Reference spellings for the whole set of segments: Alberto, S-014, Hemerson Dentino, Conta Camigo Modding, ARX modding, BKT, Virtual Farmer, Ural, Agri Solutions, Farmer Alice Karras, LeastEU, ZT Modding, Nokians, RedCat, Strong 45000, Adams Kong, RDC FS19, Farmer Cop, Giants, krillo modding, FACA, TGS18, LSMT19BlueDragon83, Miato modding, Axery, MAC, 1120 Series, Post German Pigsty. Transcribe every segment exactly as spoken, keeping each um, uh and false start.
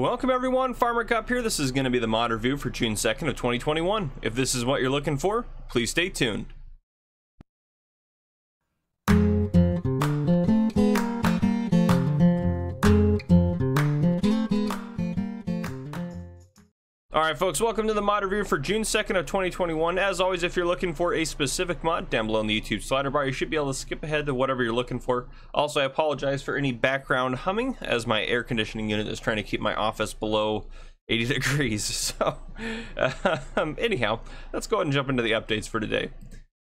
Welcome everyone, Farmer Cop here. This is going to be the mod review for June second of twenty twenty-one. If this is what you're looking for, please stay tuned. Alright folks, welcome to the mod review for June second of twenty twenty-one. As always, if you're looking for a specific mod, down below in the YouTube slider bar, you should be able to skip ahead to whatever you're looking for. Also, I apologize for any background humming, as my air conditioning unit is trying to keep my office below eighty degrees. So, um, anyhow, let's go ahead and jump into the updates for today.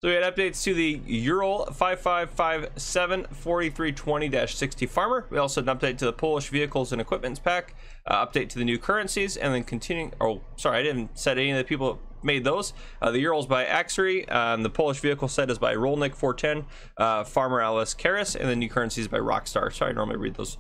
So we had updates to the Ural five five five seven four three two zero dash sixty Farmer. We also had an update to the Polish Vehicles and Equipments pack, uh, update to the new currencies, and then continuing, oh, sorry, I didn't set any of the people that made those. Uh, the Ural's by Axery, um, the Polish Vehicle set is by Rolnick four ten, uh, Farmer Alice Karras, and the new currencies by Rockstar. Sorry, I normally read those.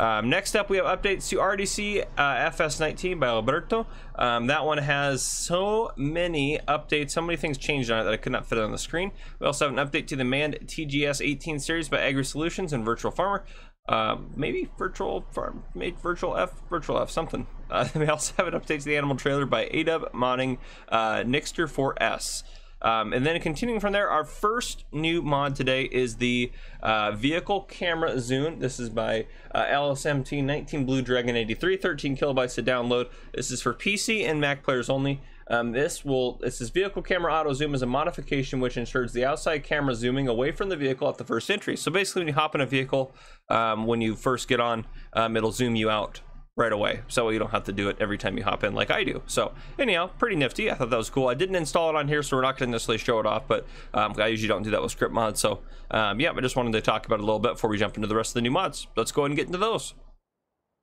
Um, next up, we have updates to R D C uh, F S nineteen by Alberto. Um, that one has so many updates, so many things changed on it that I could not fit it on the screen. We also have an update to the manned T G S eighteen series by Agri Solutions and Virtual Farmer. Uh, maybe Virtual Farm, maybe Virtual F, Virtual F, something. Uh, we also have an update to the animal trailer by A W Modding, uh, Nixter four S. Um, and then continuing from there, our first new mod today is the uh, Vehicle Camera Zoom. This is by uh, L S M T nineteen Blue Dragon eighty-three, thirteen kilobytes to download. This is for P C and Mac players only. Um, this will, this is Vehicle Camera Auto Zoom is a modification which ensures the outside camera zooming away from the vehicle at the first entry. So basically when you hop in a vehicle, um, when you first get on, um, it'll zoom you out right away, so you don't have to do it every time you hop in like I do. So anyhow, pretty nifty. I thought that was cool. I didn't install it on here, so we're not going to necessarily show it off, but um, I usually don't do that with script mods. So um, yeah, I just wanted to talk about it a little bit before we jump into the rest of the new mods. Let's go ahead and get into those.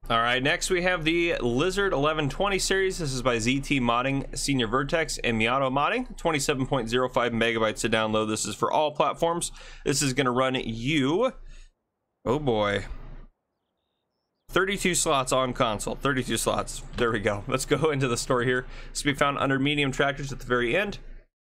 All right, next we have the Lizard eleven twenty series. This is by Z T Modding, Senior Vertex, and Miato Modding. twenty-seven point zero five megabytes to download. This is for all platforms. This is going to run you, oh boy, thirty-two slots on console, thirty-two slots. There we go. Let's go into the store here. It's to be found under medium tractors at the very end.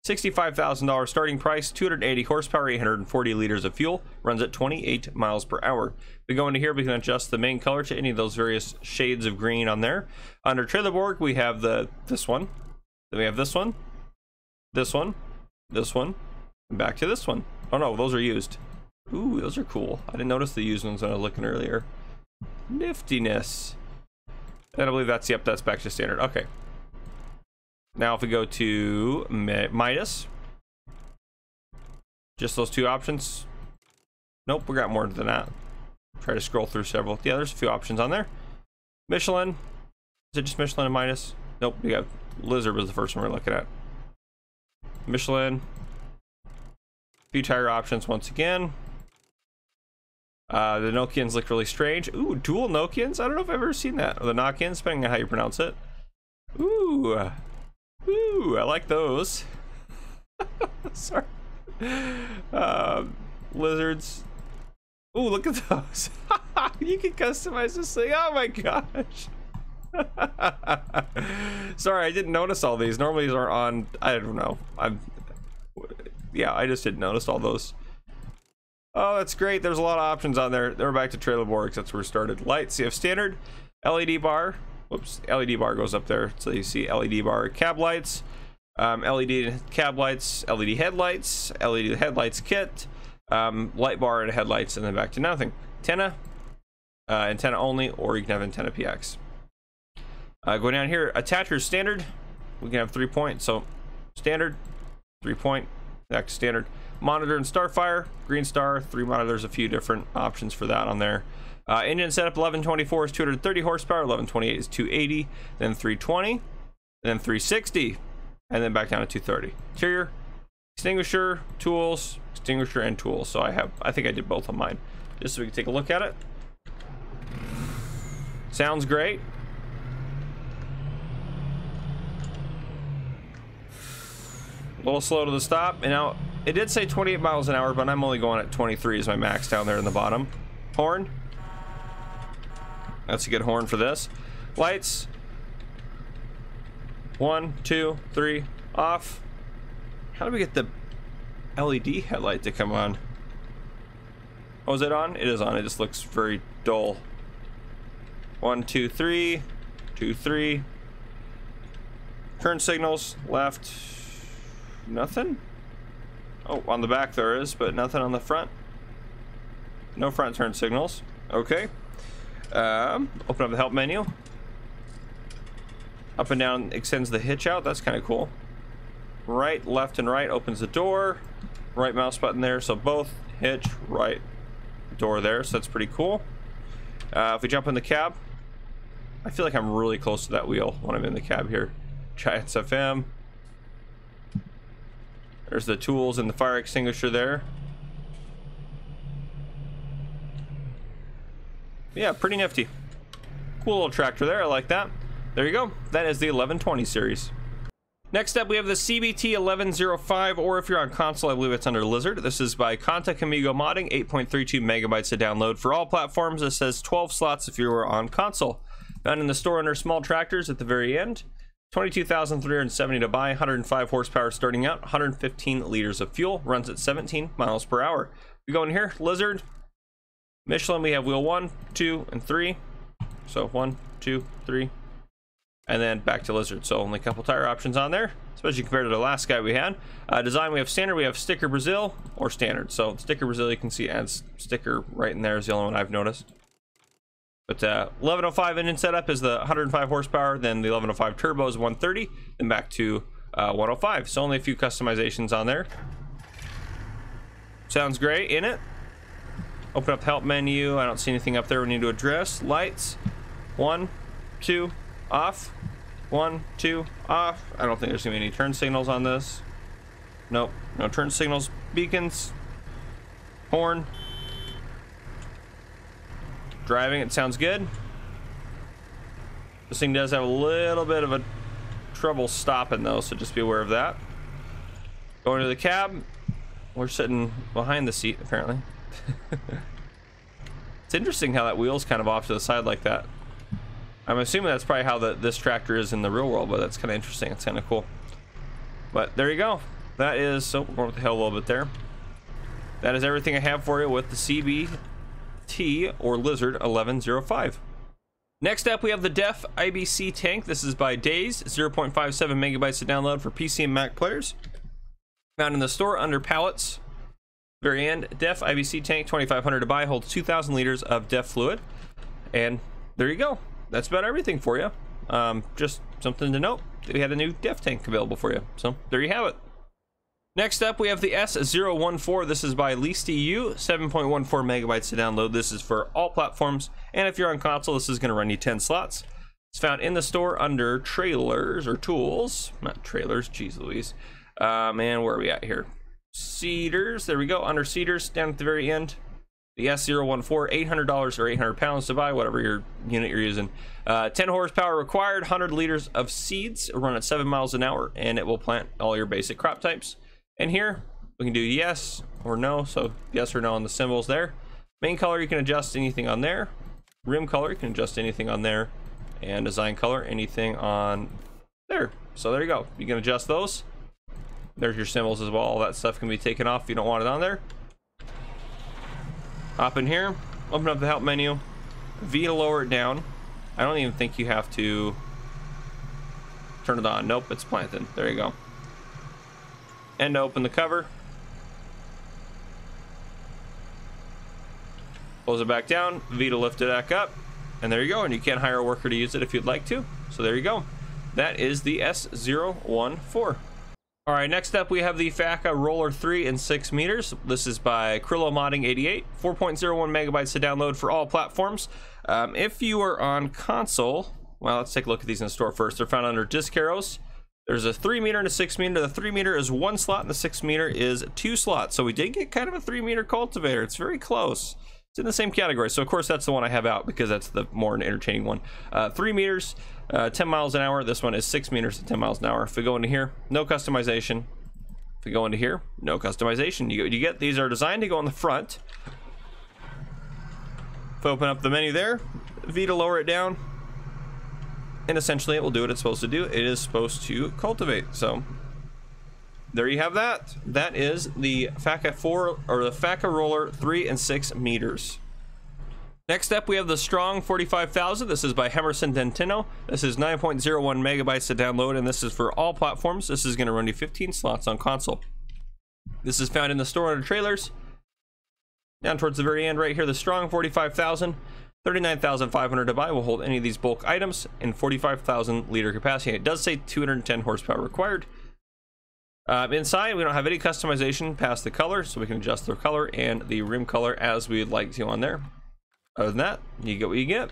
sixty-five thousand dollars starting price, two hundred eighty horsepower, eight hundred forty liters of fuel, runs at twenty-eight miles per hour. We go into here, we can adjust the main color to any of those various shades of green on there. Under trailer board, we have the this one. Then we have this one, this one, this one, and back to this one. Oh no, those are used. Ooh, those are cool. I didn't notice the used ones when I was looking earlier. Niftiness. And I believe that's, yep, that's back to standard. Okay. Now if we go to Midas, just those two options. Nope, we got more than that. Try to scroll through several. Yeah, there's a few options on there. Michelin. Is it just Michelin and Midas? Nope, we got Lizard was the first one we we're looking at. Michelin. A few tire options once again. Uh, the Nokians look really strange. Ooh, dual Nokians? I don't know if I've ever seen that. Or the Nokians, depending on how you pronounce it. Ooh. Ooh, I like those. Sorry. Uh, lizards. Ooh, look at those. You can customize this thing. Oh my gosh. Sorry, I didn't notice all these. Normally these are on, I don't know. I'm, yeah, I just didn't notice all those. Oh, that's great. There's a lot of options on there. They're back to trailer board because that's where we started. Lights, you have standard, L E D bar. Whoops, L E D bar goes up there. So you see L E D bar cab lights, um, L E D cab lights, L E D headlights, L E D headlights kit, um, light bar and headlights, and then back to nothing. Antenna, uh, antenna only, or you can have antenna P X. Uh, going down here, attachers standard. We can have three point, so standard, three point, back to standard. Monitor and Starfire, green star, three monitors, a few different options for that on there. Uh, engine setup, eleven twenty-four is two hundred thirty horsepower, eleven twenty-eight is two eighty, then three twenty, then three sixty, and then back down to two thirty. Interior, extinguisher, tools, extinguisher, and tools. So I have, I think I did both on mine, just so we can take a look at it. Sounds great. A little slow to the stop, and now it did say twenty-eight miles an hour, but I'm only going at twenty-three as my max down there in the bottom. Horn. That's a good horn for this. Lights. One, two, three, off. How do we get the L E D headlight to come on? Oh, is it on? It is on. It just looks very dull. One, two, three, two, three. Turn signals, left, nothing. Oh, on the back there is, but nothing on the front. No front turn signals. Okay. Um, open up the help menu. Up and down extends the hitch out. That's kind of cool. Right, left, and right opens the door. Right mouse button there. So both hitch, right door there. So that's pretty cool. Uh, if we jump in the cab, I feel like I'm really close to that wheel when I'm in the cab here. Giants F M. There's the tools and the fire extinguisher there. Yeah, pretty nifty. Cool little tractor there. I like that. There you go. That is the eleven twenty series. Next up, we have the C B T eleven oh five, or if you're on console, I believe it's under Lizard. This is by Conta Camigo Modding, eight point three two megabytes to download for all platforms. It says twelve slots if you were on console. Found in the store under small tractors at the very end. twenty-two thousand three hundred seventy to buy, one hundred five horsepower starting out, one hundred fifteen liters of fuel, runs at seventeen miles per hour. We go in here, Lizard, Michelin, we have wheel one, two, and three. So one, two, three, and then back to Lizard. So only a couple tire options on there, especially compared to the last guy we had. Uh, design, we have standard, we have sticker Brazil or standard. So sticker Brazil, you can see adds sticker right in there is the only one I've noticed. But uh, eleven oh five engine setup is the one hundred five horsepower, then the eleven oh five turbo is one thirty, then back to uh, one oh five. So only a few customizations on there. Sounds great in it. Open up help menu. I don't see anything up there we need to address. Lights, one, two, off, one, two, off. I don't think there's gonna be any turn signals on this. Nope, no turn signals. Beacons, horn. Driving, it sounds good. This thing does have a little bit of a trouble stopping though, so just be aware of that. Going to the cab. We're sitting behind the seat apparently. It's interesting how that wheel's kind of off to the side like that. I'm assuming that's probably how the, this tractor is in the real world, but that's kind of interesting. It's kind of cool. But there you go. That is, so we're going with the hill a little bit there. That is everything I have for you with the C B T or Lizard eleven oh five. Next up, we have the D E F I B C Tank. This is by Days, zero point five seven megabytes to download for P C and Mac players. Found in the store under pallets. Very end, D E F I B C Tank, twenty-five hundred to buy, holds two thousand liters of D E F fluid. And there you go. That's about everything for you. Um, just something to note, we had a new D E F tank available for you. So there you have it. Next up, we have the S zero one four. This is by LeastEU, seven point one four megabytes to download. This is for all platforms. And if you're on console, this is gonna run you ten slots. It's found in the store under trailers or tools, not trailers, geez Louise. Um, and where are we at here? Cedars, there we go, under Cedars, down at the very end. The S zero one four, eight hundred dollars or eight hundred pounds to buy, whatever your unit you're using. Uh, ten horsepower required, one hundred liters of seeds, run at seven miles an hour, and it will plant all your basic crop types. And here, we can do yes or no, so yes or no on the symbols there. Main color, you can adjust anything on there. Rim color, you can adjust anything on there. And design color, anything on there. So there you go, you can adjust those. There's your symbols as well, all that stuff can be taken off if you don't want it on there. Up in here, open up the help menu, V to lower it down. I don't even think you have to turn it on. Nope, it's planting. There you go. And to open the cover. Close it back down, V to lift it back up, and there you go. And you can hire a worker to use it if you'd like to. So there you go. That is the S zero one four. All right, next up we have the FACA Roller three and six meters. This is by Krillo Modding eighty-eight, four point oh one megabytes to download for all platforms. Um, if you are on console, well, let's take a look at these in the store first. They're found under disc arrows. There's a three meter and a six meter. The three meter is one slot and the six meter is two slots. So we did get kind of a three meter cultivator. It's very close. It's in the same category. So of course that's the one I have out because that's the more entertaining one. Uh, three meters, uh, ten miles an hour. This one is six meters at ten miles an hour. If we go into here, no customization. If we go into here, no customization. You, you get, these are designed to go on the front. If we open up the menu there, V to lower it down. And essentially it will do what it's supposed to do. It is supposed to cultivate. So there you have that. That is the FACA four or the FACA Roller three and six meters. Next up, we have the Strong forty-five thousand. This is by Hemerson Dentino. This is nine point zero one megabytes to download, and this is for all platforms. This is going to run you fifteen slots on console. This is found in the store under trailers. Down towards the very end right here, the Strong forty-five thousand. thirty-nine thousand five hundred to buy will hold any of these bulk items in forty-five thousand liter capacity. It does say two hundred ten horsepower required. Uh, inside, we don't have any customization past the color, so we can adjust the color and the rim color as we'd like to on there. Other than that, you get what you get.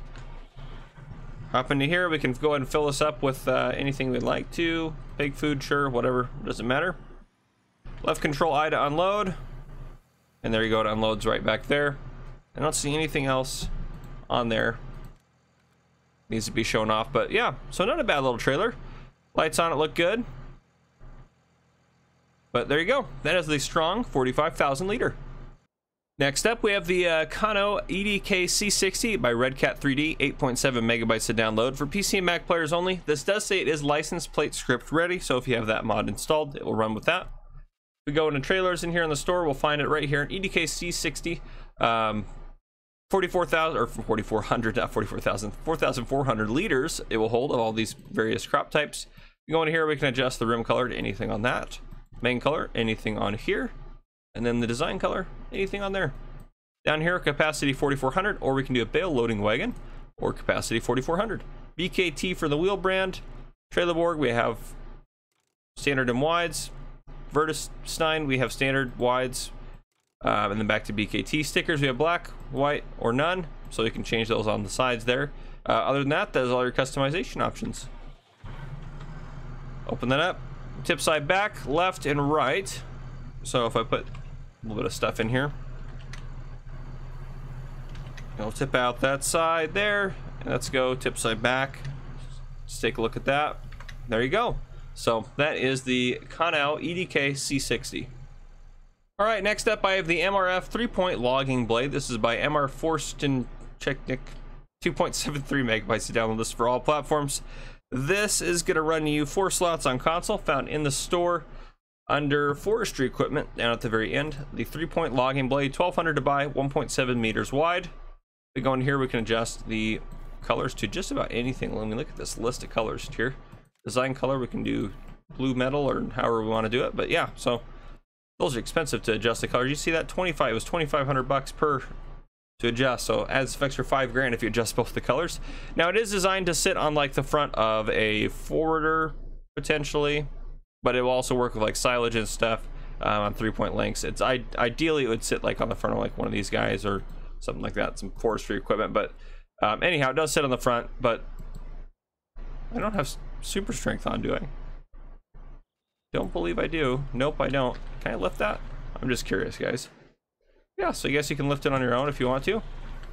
Hop into here, we can go ahead and fill this up with uh, anything we'd like to. Pig food, sure, whatever, doesn't matter. Left control I to unload. And there you go, it unloads right back there. I don't see anything else on there. Needs to be shown off, but yeah, so not a bad little trailer. Lights on it look good. But there you go, that is the Strong forty-five thousand liter. Next up, we have the uh, Conow E D K C sixty by RedCat three D, eight point seven megabytes to download for P C and Mac players only. This does say it is license plate script ready, so if you have that mod installed, it will run with that. We go into trailers in here in the store, we'll find it right here, an E D K C sixty, um, forty-four thousand, or forty-four hundred, not forty-four thousand, four thousand four hundred liters it will hold of all these various crop types. We go in here, we can adjust the rim color to anything on that. Main color, anything on here. And then the design color, anything on there. Down here, capacity forty-four hundred, or we can do a bale loading wagon, or capacity forty-four hundred. B K T for the wheel brand. Trailer board, we have standard and wides. Virtus nine, we have standard, wides. Um, and then back to B K T stickers, we have black, white, or none. So you can change those on the sides there. Uh, other than that, that is all your customization options. Open that up. Tip side back, left, and right. So if I put a little bit of stuff in here, I'll tip out that side there, and let's go tip side back. Let's take a look at that. There you go. So that is the Conow E D K C sixty. All right, next up I have the M R F three-point logging blade. This is by M R Forsten Technik. two point seven three megabytes to download this for all platforms. This is gonna run you four slots on console, found in the store. Under forestry equipment, down at the very end, the three-point logging blade, twelve hundred to buy, one point seven meters wide. We go in here, we can adjust the colors to just about anything. Let me look at this list of colors here. Design color, we can do blue metal or however we want to do it. But yeah, so those are expensive to adjust the colors. You see that twenty-five, it was twenty-five hundred bucks per to adjust. So adds an extra five grand if you adjust both the colors. Now it is designed to sit on like the front of a forwarder potentially, but it will also work with like silage and stuff um, on three-point lengths. It's I, ideally it would sit like on the front of like one of these guys or something like that, some forestry equipment. But um, anyhow, it does sit on the front. But I don't have super strength on, do I? Don't believe I do. Nope, I don't. Can I lift that? I'm just curious, guys. Yeah, so I guess you can lift it on your own if you want to.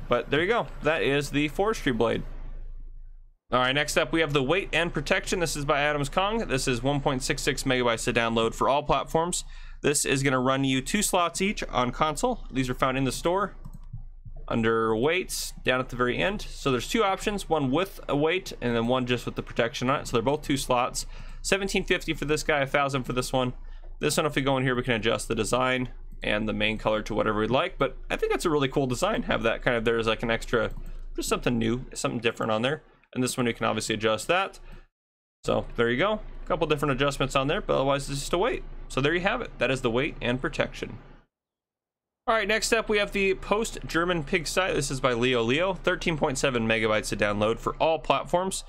But there you go. That is the forestry blade. All right, next up we have the weight and protection. This is by Adams Kong. This is one point six six megabytes to download for all platforms. This is gonna run you two slots each on console. These are found in the store under weights down at the very end. So there's two options, one with a weight and then one just with the protection on it. So they're both two slots. seventeen fifty for this guy, one thousand for this one. This one, if we go in here, we can adjust the design and the main color to whatever we'd like. But I think that's a really cool design. Have that kind of, there's like an extra, just something new, something different on there. And this one, you can obviously adjust that. So there you go. A couple different adjustments on there, but otherwise it's just a weight. So there you have it. That is the weight and protection. All right, next up we have the Post German Pigsty. This is by Leo Leo. thirteen point seven megabytes to download for all platforms.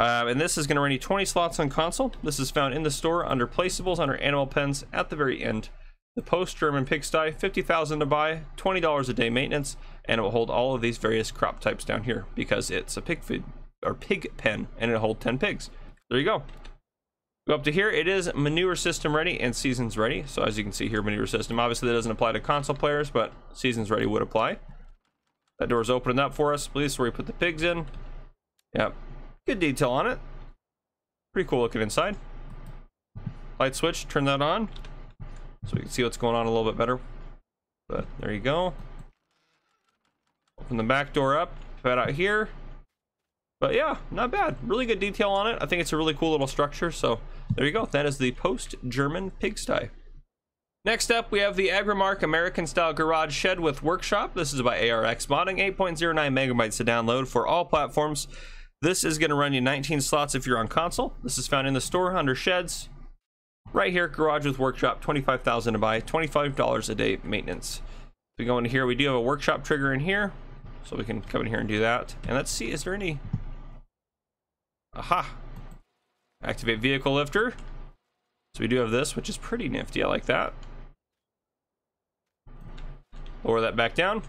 Um, and this is gonna run you twenty slots on console. This is found in the store under placeables, under animal pens at the very end. The Post German Pigsty, fifty thousand to buy, twenty dollars a day maintenance, and it will hold all of these various crop types down here because it's a pig food. Or pig pen, and it'll hold ten pigs. There you go. Go up to here. It is manure system ready and seasons ready. So as you can see here, manure system, obviously that doesn't apply to console players, but seasons ready would apply. That door's opening up for us. Please, where we put the pigs in. Yep, good detail on it. Pretty cool looking inside. Light switch, turn that on so we can see what's going on a little bit better. But there you go. Open the back door up, put out here. But yeah, not bad. Really good detail on it. I think it's a really cool little structure. So there you go. That is the Post German Pigsty. Next up, we have the Agrimark American-style garage shed with workshop. This is by A R X Modding, eight point zero nine megabytes to download for all platforms. This is going to run you nineteen slots if you're on console. This is found in the store under sheds. Right here, garage with workshop, twenty-five thousand to buy, twenty-five dollars a day maintenance. We go in here, we do have a workshop trigger in here, so we can come in here and do that. And let's see, is there any? Aha! Activate vehicle lifter. So we do have this, which is pretty nifty. I like that. Lower that back down.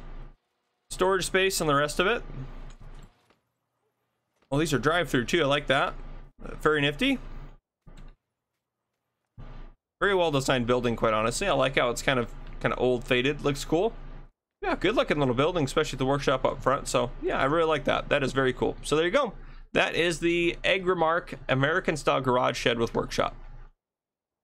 Storage space and the rest of it. Well, these are drive-through too. I like that. Very nifty. Very well designed building, quite honestly. I like how it's kind of kind of old faded, looks cool. Yeah, good looking little building, especially the workshop up front. So yeah, I really like that. That is very cool. So there you go. That is the Agrimark American style garage shed with workshop.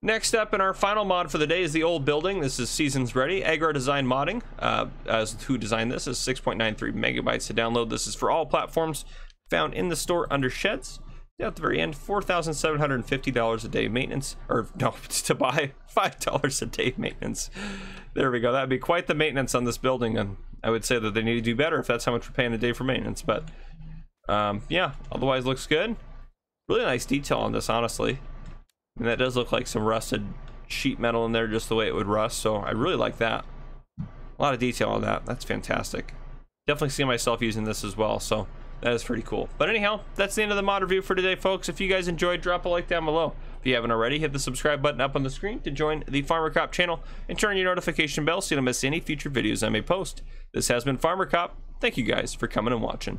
Next up, and our final mod for the day, is the old building. This is Seasons Ready Agro Design Modding, uh, as who designed this. Is six point nine three megabytes to download. This is for all platforms, found in the store under sheds. Yeah, at the very end, four thousand seven hundred fifty dollars a day maintenance, or no, to buy, five dollars a day maintenance. There we go. That'd be quite the maintenance on this building, and I would say that they need to do better if that's how much we're paying a day for maintenance. But um, yeah, otherwise looks good. Really nice detail on this, honestly. And that does look like some rusted sheet metal in there, just the way it would rust. So I really like that. A lot of detail on that. That's fantastic. Definitely see myself using this as well. So that is pretty cool. But anyhow, that's the end of the mod review for today, folks. If you guys enjoyed, drop a like down below. If you haven't already, hit the subscribe button up on the screen to join the Farmer Cop channel and turn your notification bell so you don't miss any future videos I may post. This has been Farmer Cop. Thank you guys for coming and watching.